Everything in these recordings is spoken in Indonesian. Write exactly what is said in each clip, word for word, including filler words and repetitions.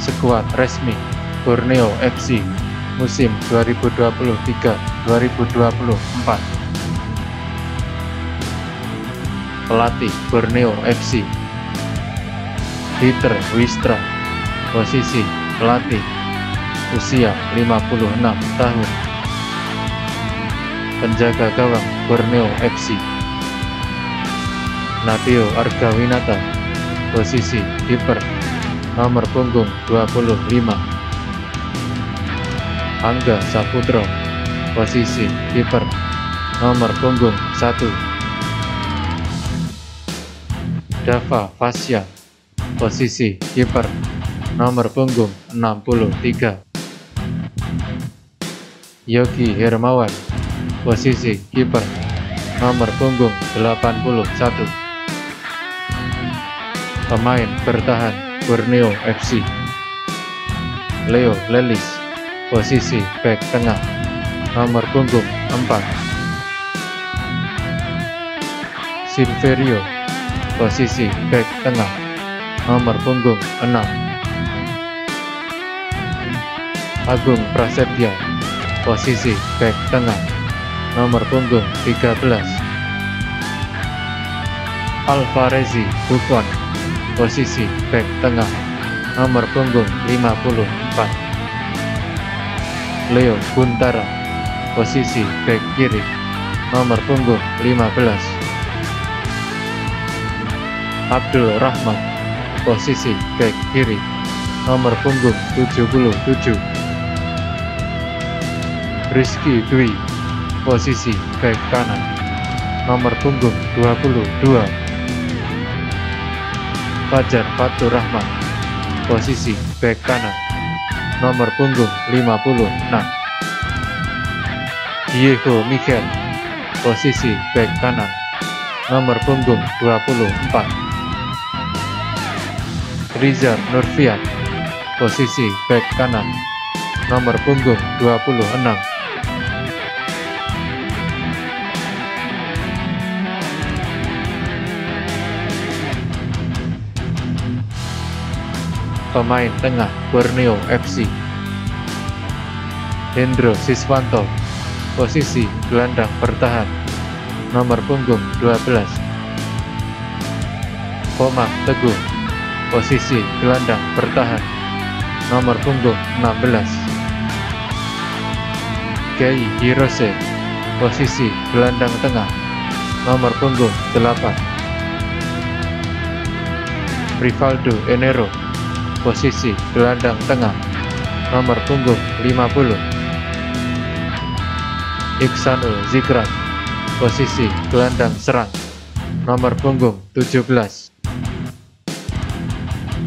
skuad resmi Borneo F C musim dua ribu dua puluh tiga dua ribu dua puluh empat. Pelatih Borneo F C Pieter Huistra. Posisi pelatih, usia lima puluh enam tahun. Penjaga gawang Borneo F C Nadeo Argawinata. Posisi kiper, nomor punggung dua puluh lima. Angga Saputra. Posisi kiper, nomor punggung satu. Dafa Fasya. Posisi kiper, nomor punggung enam puluh tiga. Yogi Hermawan. Posisi kiper, nomor punggung delapan puluh satu. Pemain bertahan Borneo F C Leo Lelis. Posisi bek tengah, nomor punggung empat. Sinferio. Posisi bek tengah, nomor punggung enam. Agung Prasetya. Posisi bek tengah, nomor punggung tiga belas. Alvarezi Putuan. Posisi bek tengah, nomor punggung lima puluh empat. Leo Guntara. Posisi bek kiri, nomor punggung lima belas. Abdul Rahman. Posisi bek kiri, nomor punggung tujuh puluh tujuh. Rizky Dwi. Posisi bek kanan, nomor punggung dua puluh dua. Fajar Fatur Rahman. Posisi bek kanan, nomor punggung lima puluh enam. Diego Mikel. Posisi bek kanan, nomor punggung dua puluh empat. Riza Nurfiat. Posisi bek kanan, nomor punggung dua puluh enam. Pemain tengah Borneo F C Hendro Siswanto. Posisi gelandang bertahan, nomor punggung dua belas. Komar Teguh. Posisi gelandang bertahan, nomor punggung enam belas. Kei Hirose. Posisi gelandang tengah, nomor punggung delapan. Rivaldo Enero. Posisi gelandang tengah, nomor punggung lima puluh. Iksanul Zikran. Posisi gelandang serang, nomor punggung tujuh belas.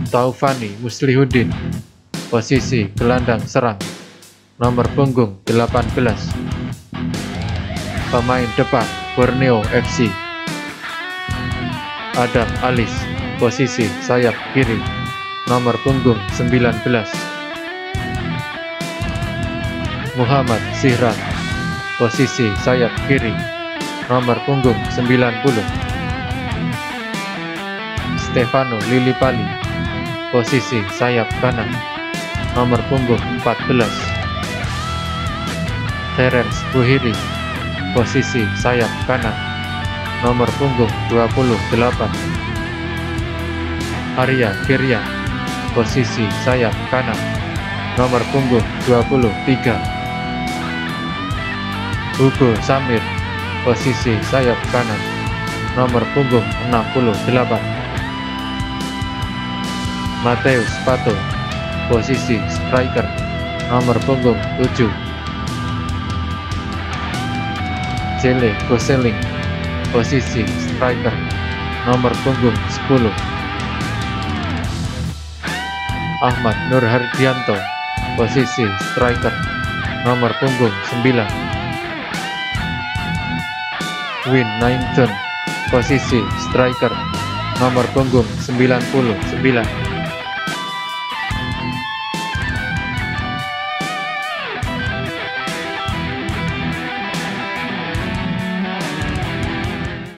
Taufani Muslihuddin. Posisi gelandang serang, nomor punggung delapan belas. Pemain depan Borneo F C Adam Alis. Posisi sayap kiri, nomor punggung sembilan belas. Muhammad Sirat. Posisi sayap kiri, nomor punggung sembilan puluh. Stefano Lilipali. Posisi sayap kanan, nomor punggung empat belas. Terence Buhiri. Posisi sayap kanan, nomor punggung dua puluh delapan. Arya Kirya. Posisi sayap kanan, nomor punggung dua puluh tiga. Hugo Samir. Posisi sayap kanan, nomor punggung enam puluh delapan. Mateus Pato. Posisi striker, nomor punggung tujuh. Jelle Goselink. Posisi striker, nomor punggung sepuluh. Ahmad Nurhardianto. Posisi striker, nomor punggung sembilan. Win Naington. Posisi striker, nomor punggung sembilan puluh sembilan.